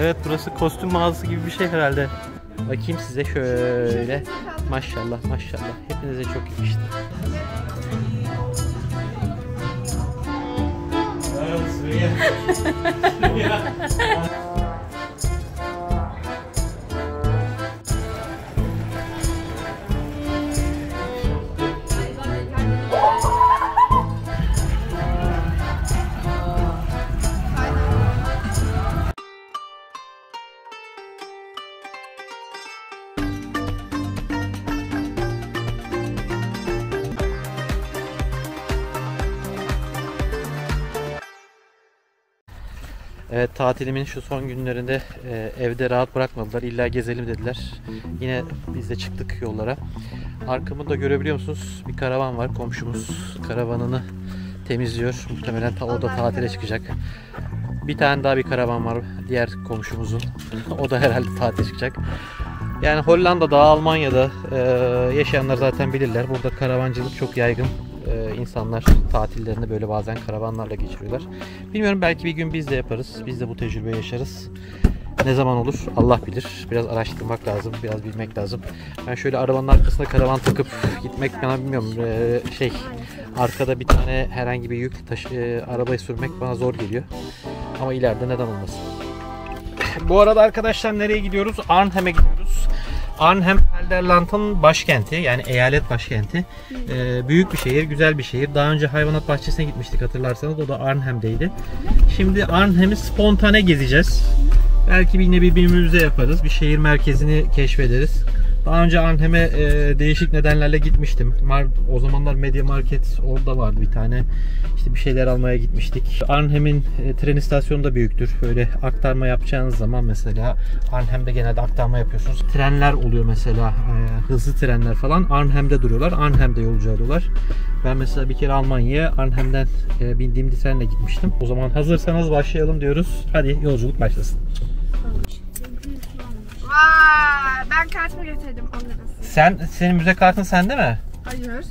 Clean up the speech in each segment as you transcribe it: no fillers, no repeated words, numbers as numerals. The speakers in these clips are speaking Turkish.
Evet, burası kostüm mağazası gibi bir şey herhalde. Bakayım size şöyle. Maşallah maşallah. Hepinize çok yakıştı. Evet, tatilimin şu son günlerinde evde rahat bırakmadılar. İlla gezelim dediler. Yine biz de çıktık yollara. Arkamı da görebiliyor musunuz? Bir karavan var. Komşumuz karavanını temizliyor. Muhtemelen o da tatile çıkacak. Bir tane daha bir karavan var diğer komşumuzun. O da herhalde tatile çıkacak. Yani Hollanda'da, Almanya'da yaşayanlar zaten bilirler. Burada karavancılık çok yaygın. İnsanlar tatillerini böyle bazen karavanlarla geçiriyorlar. Bilmiyorum, belki bir gün biz de yaparız. Biz de bu tecrübeyi yaşarız. Ne zaman olur Allah bilir. Biraz araştırmak lazım. Biraz bilmek lazım. Ben şöyle arabanın arkasına karavan takıp gitmek bana bilmiyorum. Arkada bir tane herhangi bir yük arabayı sürmek bana zor geliyor. Ama ileride neden olmasın. Bu arada arkadaşlar nereye gidiyoruz? Arnhem'e gidiyoruz. Arnhem Gelderland'ın başkenti, yani eyalet başkenti. Büyük bir şehir, güzel bir şehir. Daha önce hayvanat bahçesine gitmiştik hatırlarsanız. O da Arnhem'deydi. Şimdi Arnhem'i spontane gezeceğiz. Belki yine bir müze yaparız. Bir şehir merkezini keşfederiz. Daha önce Arnhem'e değişik nedenlerle gitmiştim. O zamanlar Media Market orada vardı bir tane. İşte bir şeyler almaya gitmiştik. Arnhem'in tren istasyonu da büyüktür. Böyle aktarma yapacağınız zaman mesela Arnhem'de genelde aktarma yapıyorsunuz. Trenler oluyor mesela. Hızlı trenler falan. Arnhem'de duruyorlar. Arnhem'de yolcu alıyorlar. Ben mesela bir kere Almanya'ya Arnhem'den bindiğim trenle gitmiştim. O zaman hazırsanız başlayalım diyoruz. Hadi yolculuk başlasın. Aa, ben kartımı getirdim onların. Senin müze kartın sende mi? Hayır, yani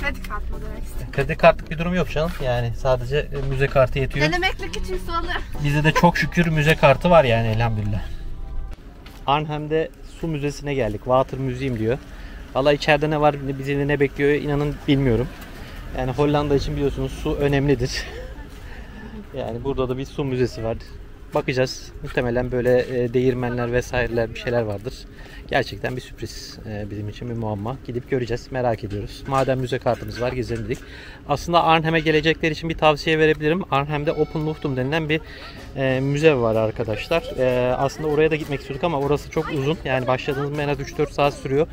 kredi kartı olarak istedim. Kredi kartlık bir durum yok canım, yani sadece müze kartı yetiyor. Denemeklik için sorular. Bizde de çok şükür müze kartı var yani, elhamdülillah. Arnhem'de su müzesine geldik, Water Museum diyor. Valla içeride ne var, bizi ne bekliyor inanın bilmiyorum. Yani Hollanda için biliyorsunuz su önemlidir. Yani burada da bir su müzesi var. Bakacağız. Muhtemelen böyle değirmenler vesaireler bir şeyler vardır. Gerçekten bir sürpriz. Bizim için bir muamma. Gidip göreceğiz. Merak ediyoruz. Madem müze kartımız var, gezelim dedik. Aslında Arnhem'e gelecekler için bir tavsiye verebilirim. Arnhem'de Open Loftum denilen bir müze var arkadaşlar. Aslında oraya da gitmek istiyorduk ama orası çok uzun. Yani başladığınız en az 3-4 saat sürüyor.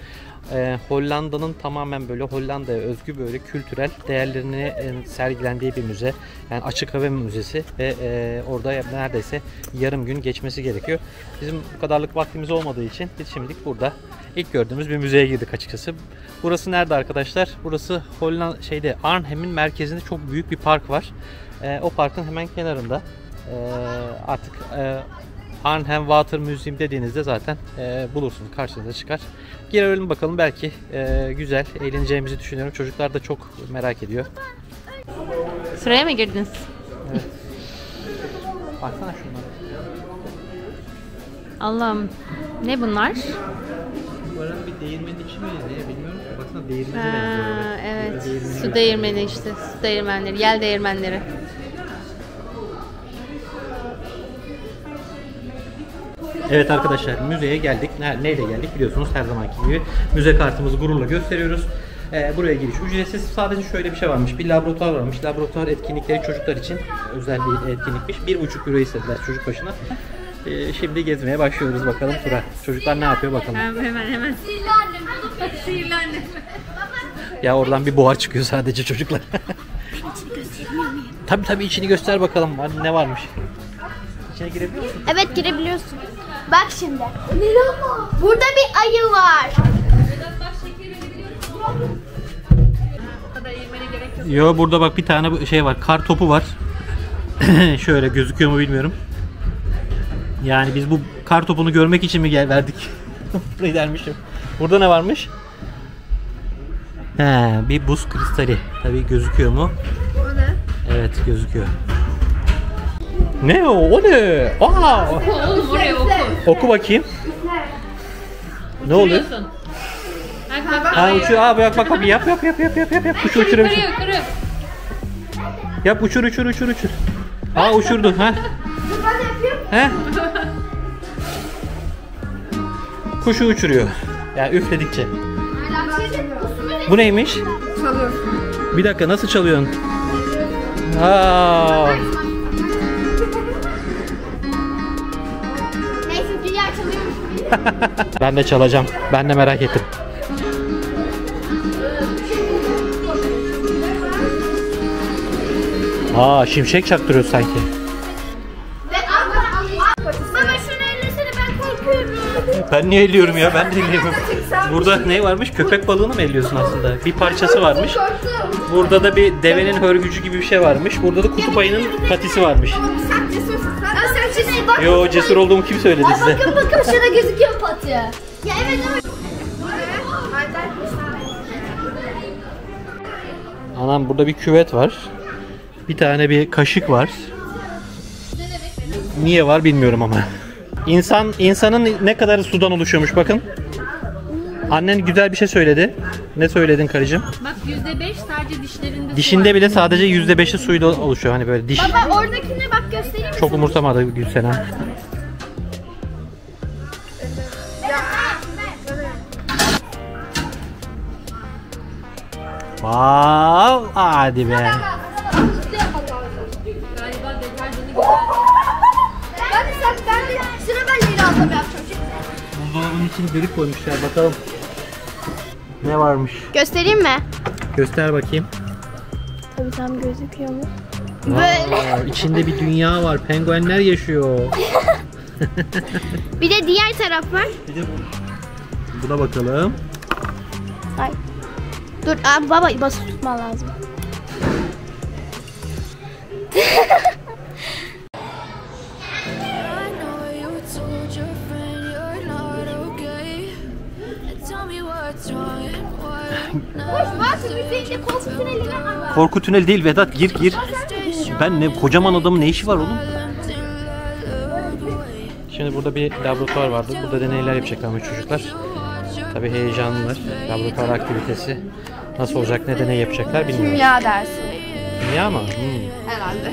Hollanda'nın tamamen böyle Hollanda'ya özgü böyle kültürel değerlerini sergilendiği bir müze. Yani açık hava müzesi ve orada neredeyse yarım gün geçmesi gerekiyor. Bizim bu kadarlık vaktimiz olmadığı için biz şimdilik burada ilk gördüğümüz bir müzeye girdik açıkçası. Burası nerede arkadaşlar? Burası Hollanda Arnhem'in merkezinde çok büyük bir park var. O parkın hemen kenarında artık Arnhem Water Museum dediğinizde zaten bulursunuz, karşınıza çıkar. Girelim bakalım, belki güzel, eğleneceğimizi düşünüyorum. Çocuklar da çok merak ediyor. Sıraya mı girdiniz? Evet. Baksana şunlara. Allah'ım, ne bunlar? Buranın bir değirmenin içi miyiz diye bilmiyorum. Baksana, değirmeni benziyor. Evet, su değirmeni işte, su değirmenleri, yel değirmenleri. Evet arkadaşlar, müzeye geldik. Neyle geldik biliyorsunuz, her zamanki gibi müze kartımızı gururla gösteriyoruz. Buraya giriş ücretsiz. Sadece şöyle bir şey varmış, bir laboratuvar varmış. Laboratuvar etkinlikleri çocuklar için özel bir etkinlikmiş. 1,5 euro istediler çocuk başına. Şimdi gezmeye başlıyoruz bakalım Tura. Çocuklar ne yapıyor bakalım. Hemen. Sihirli annem. Ya oradan bir buhar çıkıyor sadece çocuklar. Tabii içini göster bakalım ne varmış. İçine girebiliyor musun? Evet, girebiliyorsun. Bak şimdi. Burada bir ayı var. Yo, burada bak bir tane şey var. Kar topu var. Şöyle gözüküyor mu bilmiyorum. Yani biz bu kar topunu görmek için mi verdik? Burayı dermişim. Burada ne varmış? Bir buz kristali. Tabii gözüküyor mu? O ne? Evet, gözüküyor. Ne o? O ne? Aa! Oku oğlum, oraya oku. Oku bakayım. Ne oluyor? Aa, uçuyor. Aa, bak bak bak. Yap. Uçur, uçur, uçur. Yap, uçur. Aa, uçurdun ha. He? Kuşu uçuruyor. Yani üfledikçe. Bu neymiş? Çalıyor. Bir dakika, nasıl çalıyorsun? Aa. Ben de çalacağım. Ben de merak ettim. Aa, şimşek çaktırıyor sanki. Ben niye elliyorum ya? Ben de elliyorum. Burada ne varmış? Köpek balığını mı elliyorsun aslında? Bir parçası varmış. Burada da bir devenin hörgücü gibi bir şey varmış. Burada da kutup ayının patisi varmış. Yo, cesur olduğumu kim söyledi size? Bakın bakın, şurada gözüküyor patı. Ya evet evet. Anam, burada bir küvet var. Bir tane bir kaşık var. Niye var bilmiyorum ama. İnsanın ne kadarı sudan oluşuyormuş bakın. Annen güzel bir şey söyledi. Ne söyledin karıcığım? Bak %5 sadece dişlerinde. Dişinde bile sadece %5'i suyla oluşuyor, hani böyle diş. Baba, oradakine bak, göstereyim mi? Çok umursamadı Gülsenen. Vav, hadi be. Buzdolabının içine delik koymuşlar, bakalım. Ne varmış? Göstereyim mi? Göster bakayım. Tabii tam gözüküyor mu? Böyle. Aa, içinde bir dünya var. Penguenler yaşıyor. Bir de diğer taraf var. Bir de buna bakalım. Ay. Dur abi, baba basıp tutman lazım. Korku tüneli değil Vedat, gir. Ben ne, kocaman adamın ne işi var oğlum? Şimdi burada bir laboratuvar vardı. Burada deneyler yapacaklarmış çocuklar. Tabii heyecanlılar. Laboratuvar aktivitesi. Nasıl olacak, ne deney yapacaklar bilmiyorum. Kimya dersi. Kimya mı? Herhalde.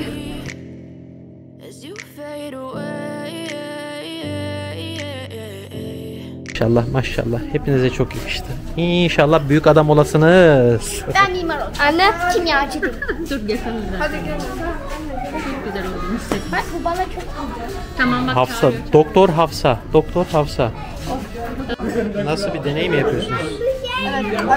İnşallah, maşallah. Hepinize çok yakıştı. İnşallah büyük adam olasınız. Ben mimar oldum. Anne kimyacıydım. Dur geçelim. Hadi gelin. Çok güzel oldunuz. Bak bu bana çok güzel. Tamam bak. Hafsa, doktor Hafsa. Doktor Hafsa. Nasıl, bir deney mi yapıyorsunuz? Evet.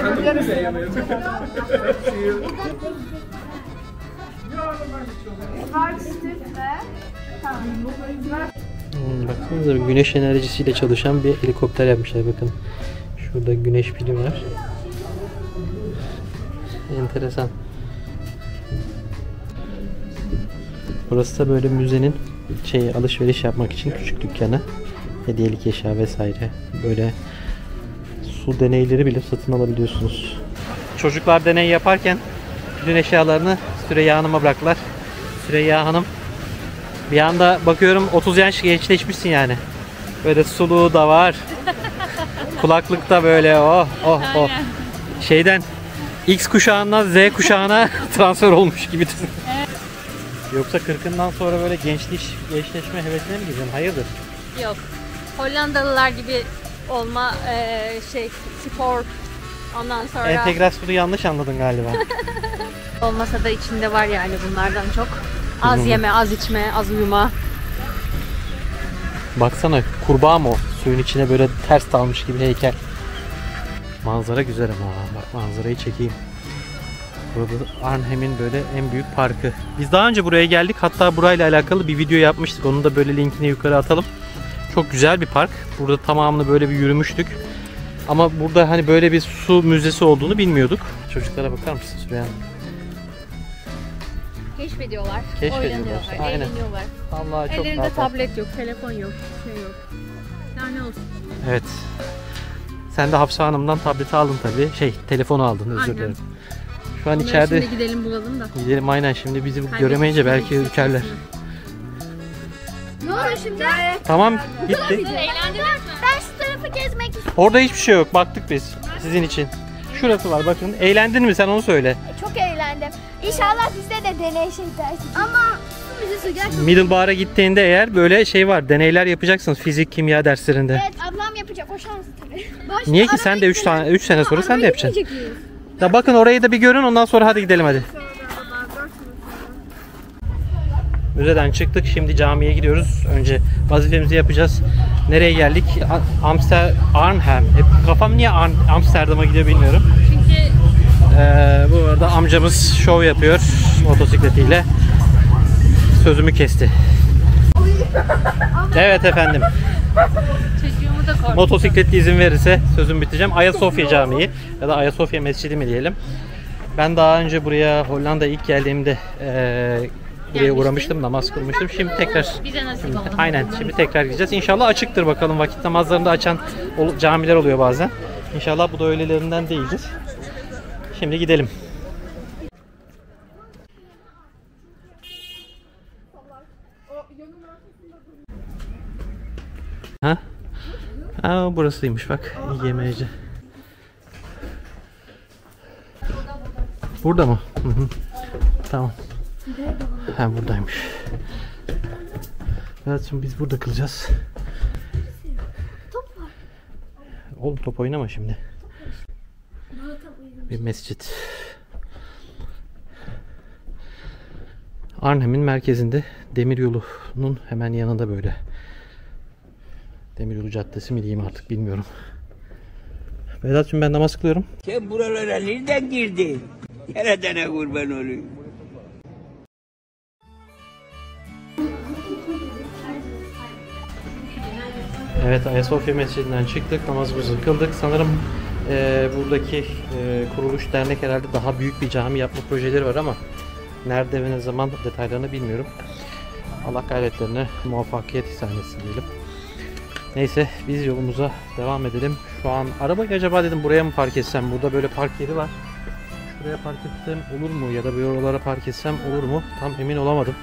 Baksanıza, güneş enerjisiyle çalışan bir helikopter yapmışlar bakın. Şurada güneş pili var. Enteresan. Burası da böyle müzenin alışveriş yapmak için küçük dükkanı. Hediyelik eşya vesaire. Böyle su deneyleri bile satın alabiliyorsunuz. Çocuklar deney yaparken bütün eşyalarını Süreyya Hanım'a bıraktılar. Süreyya Hanım, bir anda bakıyorum 30 yaş gençleşmişsin yani. Böyle suluğu da var. Kulaklıkta böyle oh. Şeyden X kuşağından Z kuşağına transfer olmuş gibi. Evet. Yoksa 40'ından sonra böyle gençleşme hevesine mi girdin? Hayırdır? Yok. Hollandalılar gibi olma, spor, ondan sonra... Entegrasyonu yanlış anladın galiba. Olmasa da içinde var yani bunlardan çok. Az yeme, az içme, az uyuma. Baksana, kurbağa mı o? Suyun içine böyle ters dalmış gibi heykel. Manzara güzel ama. Bak, manzarayı çekeyim. Burada Arnhem'in böyle en büyük parkı. Biz daha önce buraya geldik. Hatta burayla alakalı bir video yapmıştık. Onun da böyle linkini yukarı atalım. Çok güzel bir park. Burada tamamını böyle bir yürümüştük. Ama burada hani böyle bir su müzesi olduğunu bilmiyorduk. Çocuklara bakar mısın Süreyya? Keşfediyorlar, eğleniyorlar. Allah, çok ellerinde rahat. Tablet yok, telefon yok, şey yok. Ne olsun. Evet. Sen de Hafsa Hanım'dan tableti aldın tabii. Telefonu aldın, özür dilerim. Şu an onları içeride. Şimdi gidelim bulalım da. Gidelim aynen, şimdi bizi göremeyince belki ürkerler. Ne oldu şimdi? Tamam, gitti. Eğlendiler mi? Ben şu tarafı gezmek istiyorum. Orada hiçbir şey yok, baktık biz sizin için. Şurası var, bakın. Eğlendin mi sen, onu söyle. Çok eğlendim. İnşallah bizde de deney şey dersi. Ama Middlebar'a gittiğinde eğer böyle şey var, deneyler yapacaksınız fizik, kimya derslerinde. Evet, ablam yapacak, o şanslı tabii. Başka niye ki sen de 3 sene sonra sen de yapacaksın. Da bakın orayı da bir görün, ondan sonra hadi gidelim hadi. Müzeden çıktık, şimdi camiye gidiyoruz. Önce vazifemizi yapacağız. Nereye geldik? Arnhem. Kafam niye Amsterdam'a gidiyor bilmiyorum. Çünkü bu arada amcamız şov yapıyor motosikletiyle. Sözümü kesti. Evet efendim. Motosikletli izin verirse sözümü bitireceğim. Ayasofya Camii ya da Ayasofya Mescidi mi diyelim. Ben daha önce buraya Hollanda'ya ilk geldiğimde buraya uğramıştım, namaz kılmıştım. Şimdi tekrar şimdi tekrar gideceğiz. İnşallah açıktır, bakalım vakit namazlarında açan camiler oluyor bazen. İnşallah bu da öylelerinden değildir. Şimdi gidelim. Ha? Aa, burasıymış bak, İGMC. Burada mı? Hı hı. Tamam. Ha, buradaymış. Evet, şimdi biz burada kılacağız. Top var. Oğlum top oynama şimdi. Bir mescit. Arnhem'in merkezinde, demiryolunun hemen yanında böyle. Demiryolu Caddesi mi diyeyim artık bilmiyorum. Vedat'cığım ben namaz kılıyorum. Sen buralara nereden girdin? Yaradan'a kurban olayım. Evet, Ayasofya Mescidi'nden çıktık, namazımızı kıldık. Sanırım buradaki kuruluş dernek herhalde daha büyük bir cami yapma projeleri var ama nerede ve ne zaman detaylarını bilmiyorum. Allah gayretlerine muvaffakiyet ihsan etsin diyelim. Neyse biz yolumuza devam edelim. Şu an arabayı acaba dedim buraya mı park etsem? Burada böyle park yeri var. Şuraya park etsem olur mu? Ya da böyle oralara park etsem olur mu? Tam emin olamadım.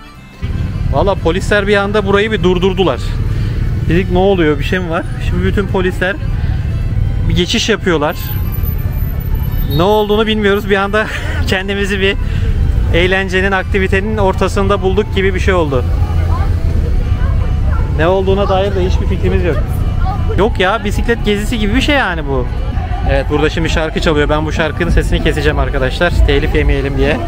Valla polisler bir anda burayı bir durdurdular. Dedik ne oluyor? Bir şey mi var? Şimdi bütün polisler bir geçiş yapıyorlar. Ne olduğunu bilmiyoruz. Bir anda kendimizi bir eğlencenin, aktivitenin ortasında bulduk gibi bir şey oldu. Ne olduğuna dair de hiçbir fikrimiz yok. Yok ya, bisiklet gezisi gibi bir şey yani bu. Evet, burada şimdi şarkı çalıyor. Ben bu şarkının sesini keseceğim arkadaşlar. Telif yemeyelim diye.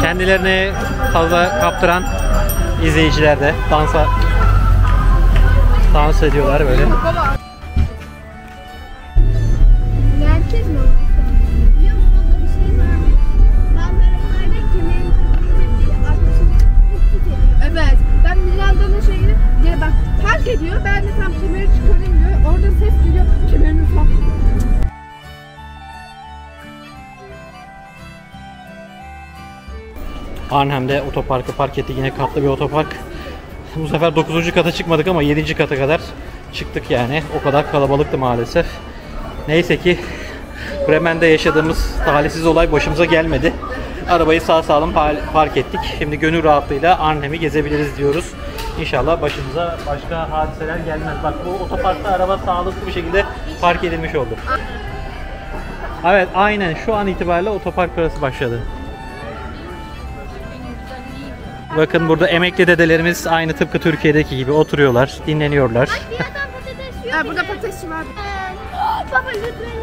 Kendilerini fazla kaptıran izleyiciler de dans ediyorlar böyle. Merkez mi? Biliyor musun, orada bir şey varmış. Bandırmalarda kemerin arkasını. Evet. Ben Milan'dan şeyini diye bak fark ediyor. Ben de tam kemeri çıkarayım diyor. Orada ses geliyor. Kemerimi fark. Arnhem'de otoparkı park etti. Yine katlı bir otopark. Bu sefer 9. kata çıkmadık ama 7. kata kadar çıktık yani. O kadar kalabalıktı maalesef. Neyse ki Bremen'de yaşadığımız talihsiz olay başımıza gelmedi. Arabayı sağ salim park ettik. Şimdi gönül rahatlığıyla Arnhem'i gezebiliriz diyoruz. İnşallah başımıza başka hadiseler gelmez. Bak bu otoparkta araba sağlıklı bir şekilde park edilmiş oldu. Evet aynen, şu an itibariyle otopark parası başladı. Bakın burada emekli dedelerimiz aynı tıpkı Türkiye'deki gibi oturuyorlar, dinleniyorlar. Ay bir adam patates yiyor. Burada patates var. Baba lütfen.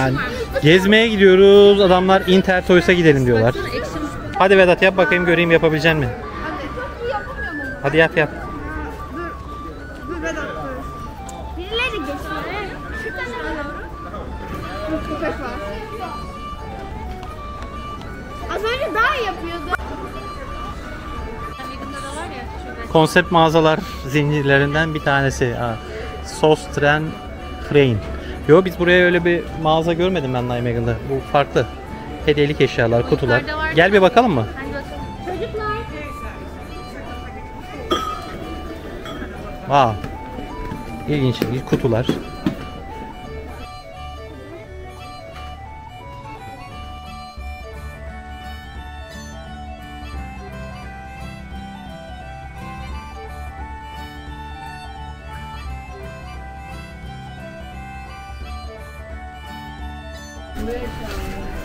Yani gezmeye gidiyoruz. Adamlar Intertoy'a gidelim diyorlar. Hadi Vedat yap bakayım, göreyim yapabilecek misin? Hadi yap yap. Dur Vedat dur. Birileri geçiyor. Şuradan alalım. Az önce daha yapıyordu. Konsept mağazalar zincirlerinden bir tanesi. Søstrene Grene. Yo, biz buraya öyle bir mağaza görmedim ben Nijmegen'de. Bu farklı. hediyelik eşyalar, kutular. Gel bir bakalım mı? Çocuklar. Aa. İlginç kutular.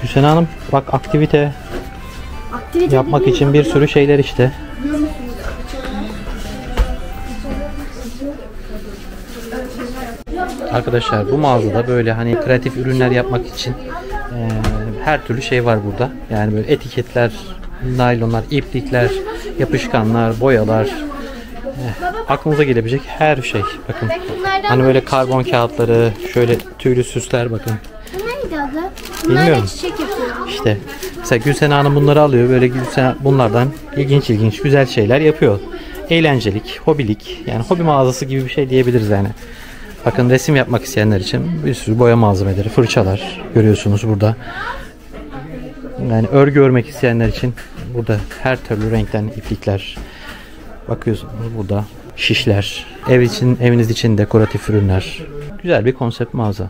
Hüseyin Hanım bak aktivite yapmak için bir sürü şeyler işte. Arkadaşlar bu mağazada böyle hani kreatif ürünler yapmak için her türlü şey var burada. Yani böyle etiketler, naylonlar, iplikler, yapışkanlar, boyalar, aklınıza gelebilecek her şey. Bakın hani böyle karbon kağıtları, şöyle tüylü süsler bakın. Bilmiyorum. İşte mesela Gülsene Hanım bunları alıyor. Böyle Gülsene bunlardan ilginç güzel şeyler yapıyor. Eğlencelik, hobilik. Yani hobi mağazası gibi bir şey diyebiliriz yani. Bakın resim yapmak isteyenler için bir sürü boya malzemeleri, fırçalar görüyorsunuz burada. Yani örgü örmek isteyenler için burada her türlü renkten iplikler. Bakıyorsunuz burada şişler, eviniz için dekoratif ürünler. Güzel bir konsept mağaza.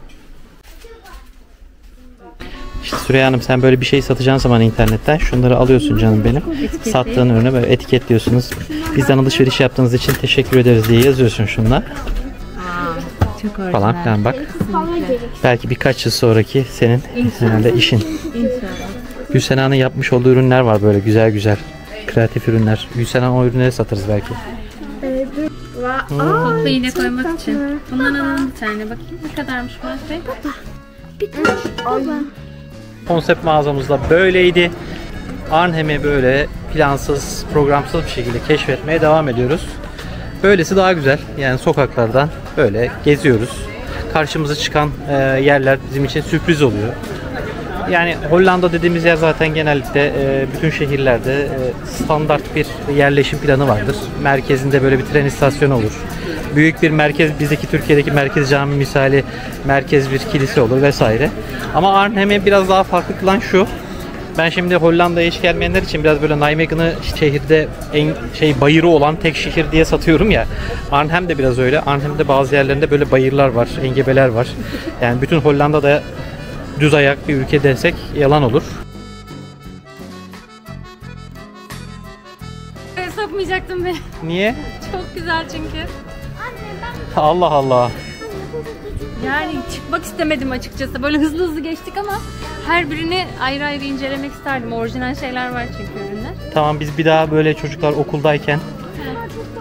İşte Süreyya Hanım sen böyle bir şey satacağın zaman internetten şunları alıyorsun canım benim. Sattığın ürünü böyle etiketliyorsunuz. Bizden alışveriş yaptığınız için teşekkür ederiz diye yazıyorsun şunla. Çok falan filan bak. Belki birkaç yıl sonraki senin herhalde işin. Gülsene Hanım'ın yapmış olduğu ürünler var böyle güzel. Kreatif ürünler. Gülsene Hanım o ürünleri satarız belki. Toplu iğne koymak için. Bundan alalım bir tane. Bakayım ne kadarmış bu şey. Konsept mağazamızda böyleydi. Arnhem'i böyle plansız, programsız bir şekilde keşfetmeye devam ediyoruz. Böylesi daha güzel. Yani sokaklardan böyle geziyoruz. Karşımıza çıkan yerler bizim için sürpriz oluyor. Yani Hollanda dediğimiz yer zaten genellikle bütün şehirlerde standart bir yerleşim planı vardır. Merkezinde böyle bir tren istasyonu olur. Büyük bir merkez, bizdeki Türkiye'deki merkez cami misali merkez bir kilise olur vesaire. Ama Arnhem'i biraz daha farklı kılan şu. Ben şimdi Hollanda'ya hiç gelmeyenler için biraz böyle Nijmegen'ı şehirde en bayırı olan tek şehir diye satıyorum ya. Arnhem de biraz öyle. Arnhem'de bazı yerlerinde böyle bayırlar var, engebeler var. Yani bütün Hollanda'da düz ayak bir ülke desek yalan olur. Sokmayacaktım beni. Niye? Çok güzel çünkü. Allah Allah. Yani çıkmak istemedim açıkçası. Böyle hızlı geçtik ama her birini ayrı incelemek isterdim. Orijinal şeyler var çünkü ürünler. Tamam biz bir daha böyle çocuklar okuldayken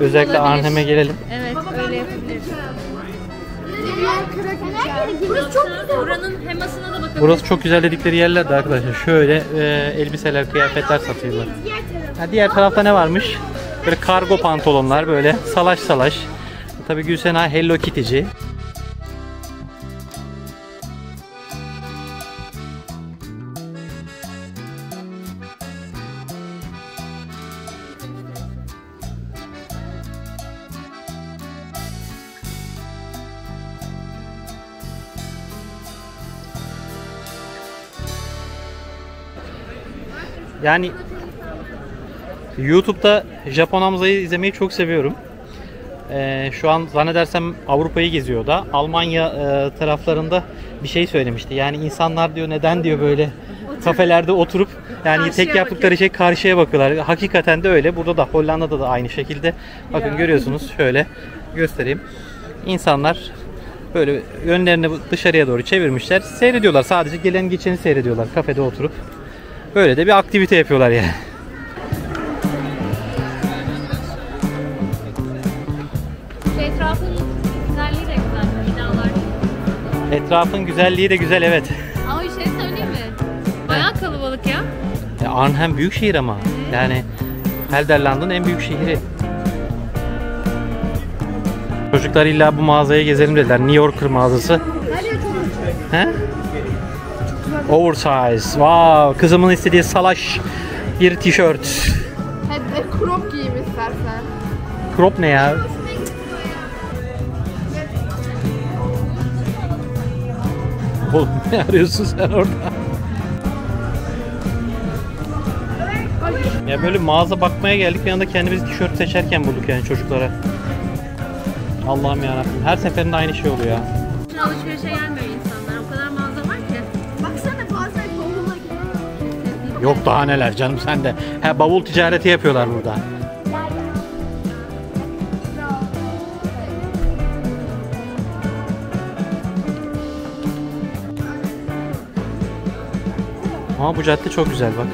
özellikle Arnhem'e gelelim. Evet öyle yapabiliriz. Burası çok güzel. Buranın hemasına da bakabiliriz. Burası çok güzel dedikleri yerler de arkadaşlar. Şöyle elbiseler, kıyafetler satıyorlar. Ha, diğer tarafta ne varmış? Böyle kargo pantolonlar böyle salaş. Tabii Gülsena Hello Kitty'ci. Yani YouTube'da Japon Hamza'yı izlemeyi çok seviyorum. Şu an zannedersem Avrupa'yı geziyor da Almanya taraflarında bir şey söylemişti. Yani insanlar diyor neden diyor böyle kafelerde oturup yani karşıya tek yaptıkları bakıyor. Şey karşıya bakıyorlar. Hakikaten de öyle. Burada da Hollanda'da da aynı şekilde. Bakın ya. Görüyorsunuz şöyle göstereyim. İnsanlar böyle yönlerini dışarıya doğru çevirmişler. Seyrediyorlar sadece gelen geçeni seyrediyorlar kafede oturup. Böyle de bir aktivite yapıyorlar yani. Etrafın güzelliği de güzel, binalar. Etrafın güzelliği de güzel evet. Ama bir şey söyleyeyim mi? Bayağı kalabalık ya. Arnhem büyük şehir ama. Yani Gelderland'ın en büyük şehri. Çocuklar illa bu mağazaya gezelim dediler. New Yorker mağazası. He? Oversize. Wow. Kızımın istediği salaş bir tişört. Hadi crop giyeyim istersen. Crop ne ya? Oğlum ne arıyorsun sen orada? Ya böyle mağaza bakmaya geldik, bir anda kendimiz tişört seçerken bulduk yani çocuklara. Allah'ım yarabbim, her seferinde aynı şey oluyor ya. Alışverişe gelmiyor insanlar, o kadar mağaza var ki. Baksana bazen bavulla gidiyor. Yok daha neler canım sen de. He, bavul ticareti yapıyorlar burada. Ama bu cadde çok güzel bak.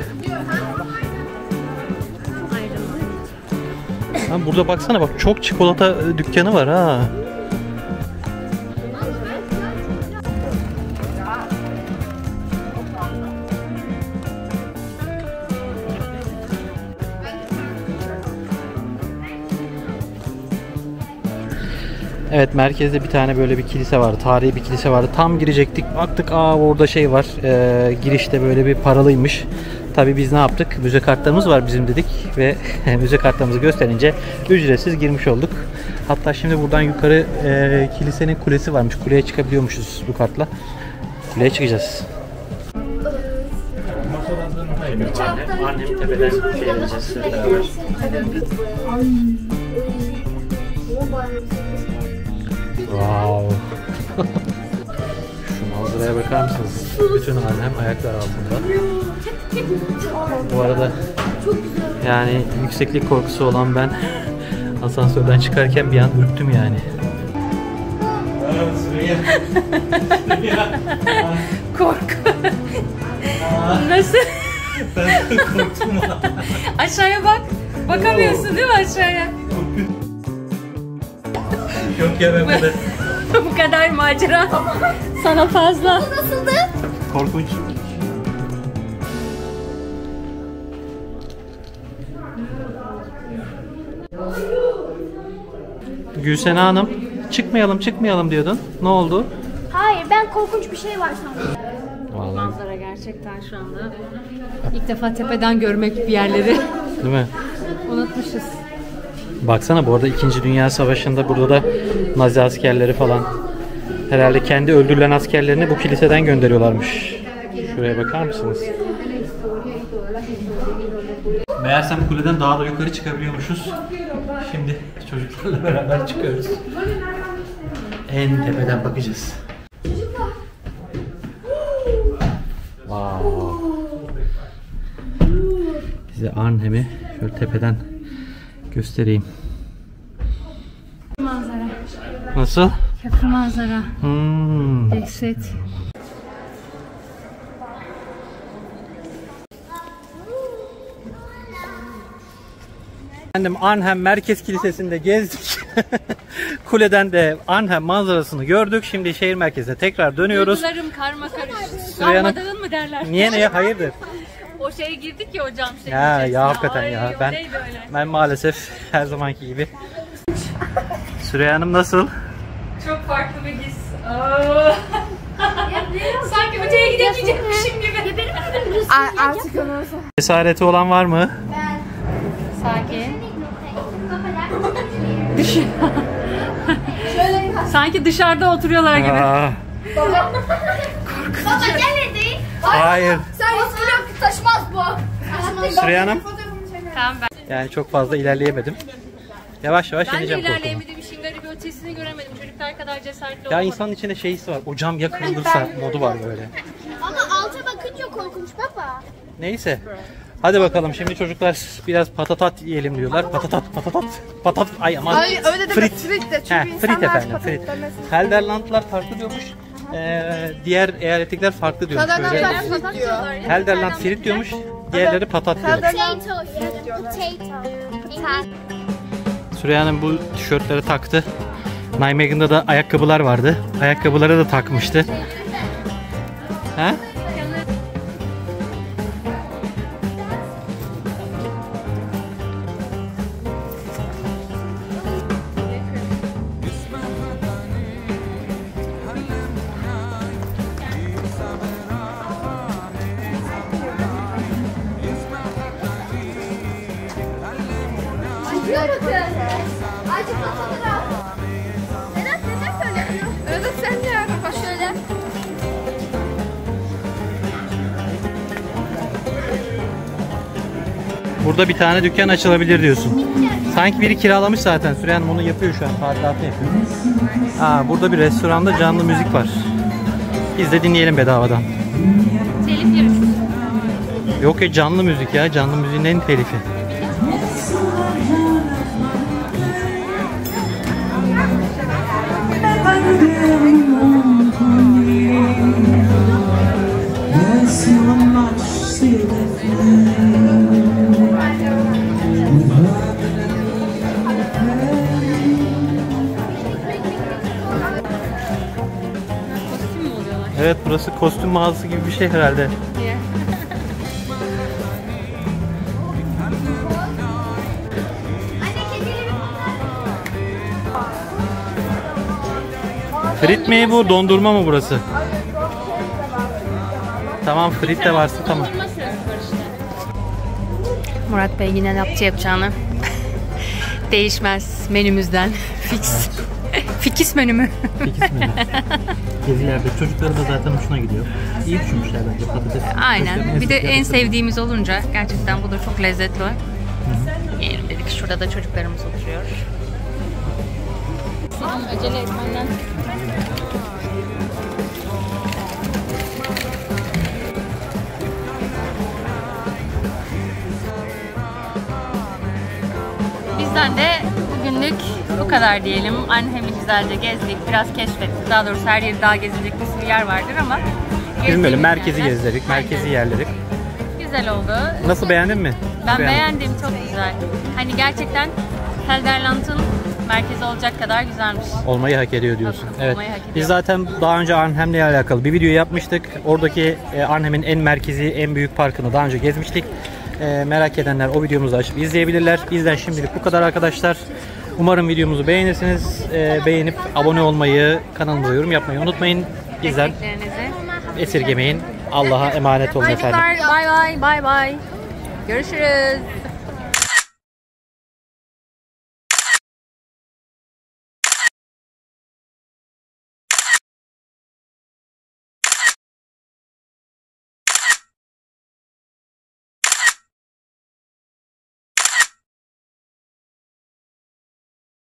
Lan burada baksana bak, çok çikolata dükkanı var ha. Evet, merkezde bir tane böyle bir kilise vardı. Tarihi bir kilise vardı. Tam girecektik. Baktık aa orada şey var. Girişte böyle bir paralıymış. Tabii biz ne yaptık? Müze kartlarımız var bizim dedik ve müze kartlarımızı gösterince ücretsiz girmiş olduk. Hatta şimdi buradan yukarı kilisenin kulesi varmış. Kuleye çıkabiliyormuşuz bu kartla. Kuleye çıkacağız. Annem tepeden geleceğiz. Wow. Şu manzaraya bakar mısınız? Bütün Arnhem ayaklar altında. Bu arada yani yükseklik korkusu olan ben asansörden çıkarken bir an ürktüm yani. Korku. Nasıl? Ben korktum. Aşağıya bak. Bakamıyorsun değil mi aşağıya? Yok ya ben böyle. Bu kadar macera. Sana fazla. Bu nasıldı? Korkunç. Gülsena Hanım, çıkmayalım diyordun. Ne oldu? Hayır, ben korkunç bir şey var sanırım. Manzara gerçekten şu anda. İlk defa tepeden görmek bir yerleri. Değil mi? Unutmuşuz. Baksana bu arada 2. Dünya Savaşı'nda burada da Nazi askerleri falan. Herhalde kendi öldürülen askerlerini bu kiliseden gönderiyorlarmış. Şuraya bakar mısınız? Meğersem kuleden daha da yukarı çıkabiliyormuşuz. Şimdi çocuklarla beraber çıkıyoruz. En tepeden bakacağız. Wow. Size Arnhem'i şöyle tepeden göstereyim. Manzara. Nasıl? Köprü manzara. Ekset. Efendim Arnhem Merkez Kilisesi'nde gezdik. Kuleden de Arnhem manzarasını gördük. Şimdi şehir merkezine tekrar dönüyoruz. Duygularım karma karıştı. Sarmadağın mı derler? Niye neye hayırdır? O şeye girdik ya hocam. Ya hakikaten ya. Ay, ben maalesef her zamanki gibi. Süreyya Hanım nasıl? Çok farklı bir his. Sanki öteye gidemeyecekmişim gibi. Artık onu. Cesareti olan var mı? Ben. Sakin. Sanki dışarıda oturuyorlar gibi. Baba. Korkutucu. Baba gelmedi. Hayır. Taşmaz bu. Süreyya Hanım. Tamam ben. Yani çok fazla ilerleyemedim. Yavaş yavaş ineceğim korkuma. Ben ilerleyemedim. İşin garibi ötesini göremedim. Çocuklar kadar cesaretli olamadım. Ya insanın içinde şey hissi var. O cam ya kırılırsa modu var böyle. Ama alta bakınca korkunç baba. Neyse. Hadi bakalım şimdi çocuklar biraz patatat yiyelim diyorlar. Patatat. Ay aman. Ay öyle de frit de. Frit efendim. Frit. Gelderlandlar farklı diyormuş. Diğer eyaletlikler farklı diyormuş. Gelderland frit diyormuş, diğerleri patat diyormuş. Süreyya Hanım bu tişörtleri taktı. Nijmegen'de de ayakkabılar vardı. Ayakkabıları da takmıştı. Ha? burada bir tane dükkan açılabilir diyorsun. Sanki biri kiralamış zaten. Süren bunu yapıyor şu an. Tadilatı yapıyor. Aa, burada bir restoranda canlı müzik var. Biz de dinleyelim bedavadan. Telif yarısı. Yok ya, canlı müzik ya. Canlı müziğin en telifi. Evet, burası kostüm mağazası gibi bir şey herhalde. Frit mi bu, dondurma mı burası? Tamam, frit de varsa tamam. Murat Bey yine lapçı yapacağını. Değişmez menümüzden. Fix. Fikis menü mü? Fikis menü. Gezilerde çocukları da zaten hoşuna gidiyor. İyi düşünmüşler bence patates. Aynen. Bir de en sevdiğimiz olunca gerçekten bu da çok lezzetli. Yiyelim dedik. Şurada da çocuklarımız oturuyor. Senin acele etmenden. Bizden de bugünlük bu kadar diyelim. Arnhem'i güzelce gezdik, biraz keşfettik. Daha doğrusu her yeri daha gezilecek bir sürü yer vardır ama bilmiyorum, merkezi gezdik, merkezi yerledik. Güzel oldu. Nasıl, beğendin mi? Ben beğendim, çok güzel. Hani gerçekten Gelderland'ın merkezi olacak kadar güzelmiş. Olmayı hak ediyor diyorsun. Tabii, evet. Hak ediyor. Biz zaten daha önce Arnhem'le alakalı bir video yapmıştık. Oradaki Arnhem'in en merkezi, en büyük parkını daha önce gezmiştik. Merak edenler o videomuzu açıp izleyebilirler. Bizden şimdilik bu kadar arkadaşlar. Umarım videomuzu beğenirsiniz. Beğenip abone olmayı, kanalımıza yorum yapmayı unutmayın. Bizden esirgemeyin. Allah'a emanet olun efendim. Bay bay. Görüşürüz.